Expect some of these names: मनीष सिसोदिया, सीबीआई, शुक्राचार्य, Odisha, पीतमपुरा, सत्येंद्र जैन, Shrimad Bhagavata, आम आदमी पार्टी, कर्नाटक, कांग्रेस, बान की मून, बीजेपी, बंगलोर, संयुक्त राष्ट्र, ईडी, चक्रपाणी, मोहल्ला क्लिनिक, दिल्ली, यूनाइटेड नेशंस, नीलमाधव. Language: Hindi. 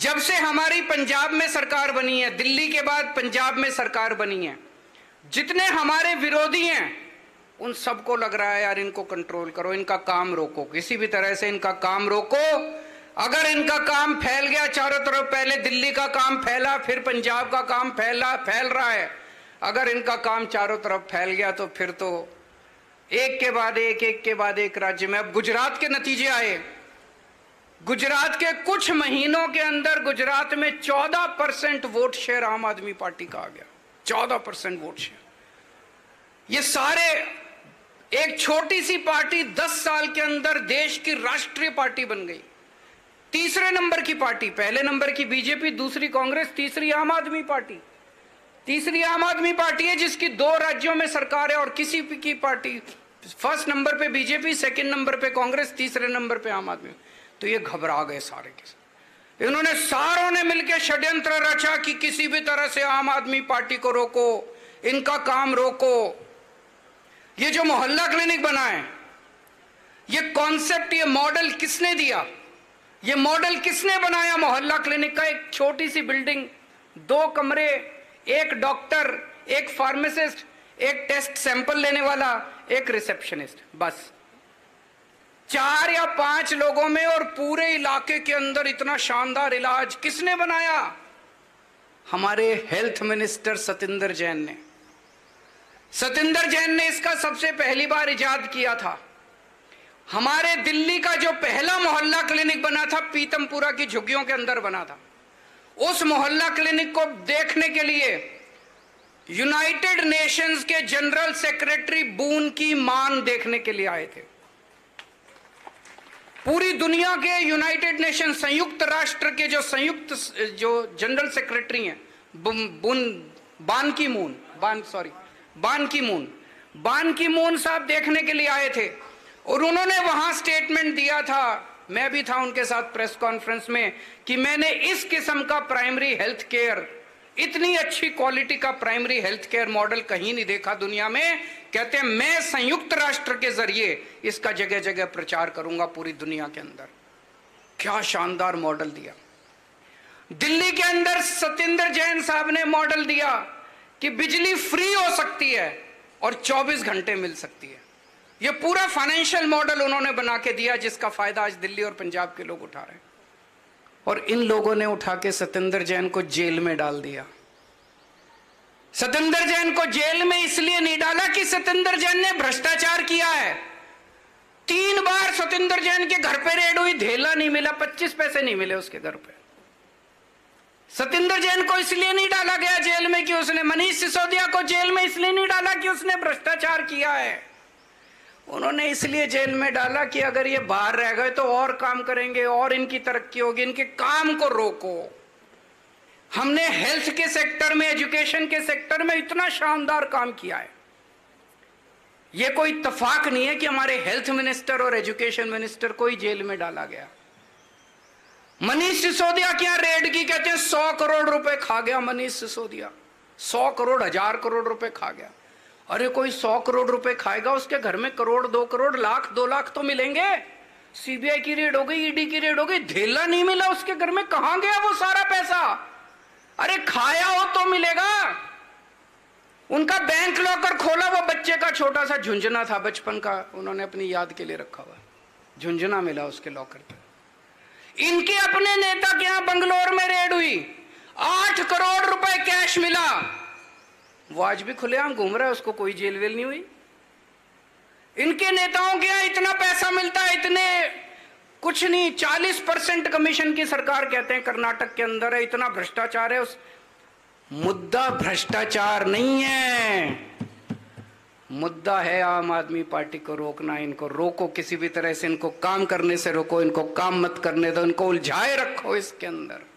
जब से हमारी पंजाब में सरकार बनी है, दिल्ली के बाद पंजाब में सरकार बनी है, जितने हमारे विरोधी हैं उन सबको लग रहा है यार इनको कंट्रोल करो, इनका काम रोको, किसी भी तरह से इनका काम रोको। अगर इनका काम फैल गया चारों तरफ, पहले दिल्ली का काम फैला, फिर पंजाब का काम फैल रहा है, अगर इनका काम चारों तरफ फैल गया तो फिर तो एक के बाद एक राज्य में। अब गुजरात के नतीजे आए, गुजरात के कुछ महीनों के अंदर गुजरात में 14% वोट शेयर आम आदमी पार्टी का आ गया, 14% वोट शेयर। ये सारे एक छोटी सी पार्टी 10 साल के अंदर देश की राष्ट्रीय पार्टी बन गई, तीसरे नंबर की पार्टी, पहले नंबर की बीजेपी, दूसरी कांग्रेस, तीसरी आम आदमी पार्टी। तीसरी आम आदमी पार्टी है जिसकी 2 राज्यों में सरकार है और किसी की पार्टी, फर्स्ट नंबर पे बीजेपी, सेकंड नंबर पे कांग्रेस, तीसरे नंबर पे आम आदमी। तो ये घबरा गए सारे के सारे, इन्होंने सारों ने मिलकर षड्यंत्र रचा कि किसी भी तरह से आम आदमी पार्टी को रोको, इनका काम रोको। ये जो मोहल्ला क्लिनिक बना है, ये कॉन्सेप्ट, ये मॉडल किसने दिया, ये मॉडल किसने बनाया मोहल्ला क्लिनिक का? एक छोटी सी बिल्डिंग, 2 कमरे, एक डॉक्टर, एक फार्मासिस्ट, एक टेस्ट सैंपल लेने वाला, एक रिसेप्शनिस्ट, बस 4 या 5 लोगों में, और पूरे इलाके के अंदर इतना शानदार इलाज किसने बनाया? हमारे हेल्थ मिनिस्टर सत्येंद्र जैन ने। सत्येंद्र जैन ने इसका सबसे पहली बार इजाद किया था। हमारे दिल्ली का जो पहला मोहल्ला क्लिनिक बना था, पीतमपुरा की झुग्गियों के अंदर बना था, उस मोहल्ला क्लिनिक को देखने के लिए यूनाइटेड नेशंस के जनरल सेक्रेटरी बून की मान देखने के लिए आए थे। पूरी दुनिया के यूनाइटेड नेशन, संयुक्त राष्ट्र के जो जनरल सेक्रेटरी हैं, बान की मून साहब देखने के लिए आए थे, और उन्होंने वहां स्टेटमेंट दिया था, मैं भी था उनके साथ प्रेस कॉन्फ्रेंस में, कि मैंने इस किस्म का प्राइमरी हेल्थ केयर, इतनी अच्छी क्वालिटी का प्राइमरी हेल्थ केयर मॉडल कहीं नहीं देखा दुनिया में। कहते हैं मैं संयुक्त राष्ट्र के जरिए इसका जगह जगह प्रचार करूंगा पूरी दुनिया के अंदर। क्या शानदार मॉडल दिया। दिल्ली के अंदर सत्येंद्र जैन साहब ने मॉडल दिया कि बिजली फ्री हो सकती है और 24 घंटे मिल सकती है। ये पूरा फाइनेंशियल मॉडल उन्होंने बना के दिया, जिसका फायदा आज दिल्ली और पंजाब के लोग उठा रहे हैं। और इन लोगों ने उठा के सत्येंद्र जैन को जेल में डाल दिया। सत्येंद्र जैन को जेल में इसलिए नहीं डाला कि सत्येंद्र जैन ने भ्रष्टाचार किया है। 3 बार सत्येंद्र जैन के घर पे रेड हुई, धेला नहीं मिला, 25 पैसे नहीं मिले उसके घर पे। सत्येंद्र जैन को इसलिए नहीं डाला गया जेल में कि उसने, मनीष सिसोदिया को जेल में इसलिए नहीं डाला कि उसने भ्रष्टाचार किया है, उन्होंने इसलिए जेल में डाला कि अगर ये बाहर रह गए तो और काम करेंगे और इनकी तरक्की होगी, इनके काम को रोको। हमने हेल्थ के सेक्टर में, एजुकेशन के सेक्टर में इतना शानदार काम किया है। ये कोई इत्तेफाक नहीं है कि हमारे हेल्थ मिनिस्टर और एजुकेशन मिनिस्टर को ही जेल में डाला गया। मनीष सिसोदिया क्या रेड की, कहते हैं 100 करोड़ रुपए खा गया मनीष सिसोदिया, 100 करोड़, 1000 करोड़ रुपए खा गया। अरे कोई 100 करोड़ रुपए खाएगा, उसके घर में करोड़, 2 करोड़, लाख, 2 लाख तो मिलेंगे। सीबीआई की रेड हो गई, ईडी की रेड हो गई, धेला नहीं मिला उसके घर में, कहां गया वो सारा पैसा? अरे खाया हो तो मिलेगा। उनका बैंक लॉकर खोला, वो बच्चे का छोटा सा झुंझुना था, बचपन का, उन्होंने अपनी याद के लिए रखा हुआ, झुंझुना मिला उसके लॉकर पर। इनके अपने नेता के यहां बंगलोर में रेड हुई, 8 करोड़ रुपए कैश मिला, वो आज भी खुलेआम घूम रहा है, उसको कोई जेल वेल नहीं हुई। इनके नेताओं के यहाँ इतना पैसा मिलता है, इतने कुछ नहीं, 40% कमीशन की सरकार कहते हैं कर्नाटक के अंदर है, इतना भ्रष्टाचार है। उस मुद्दा भ्रष्टाचार नहीं है, मुद्दा है आम आदमी पार्टी को रोकना। इनको रोको, किसी भी तरह से इनको काम करने से रोको, इनको काम मत करने दो, इनको उलझाए रखो इसके अंदर।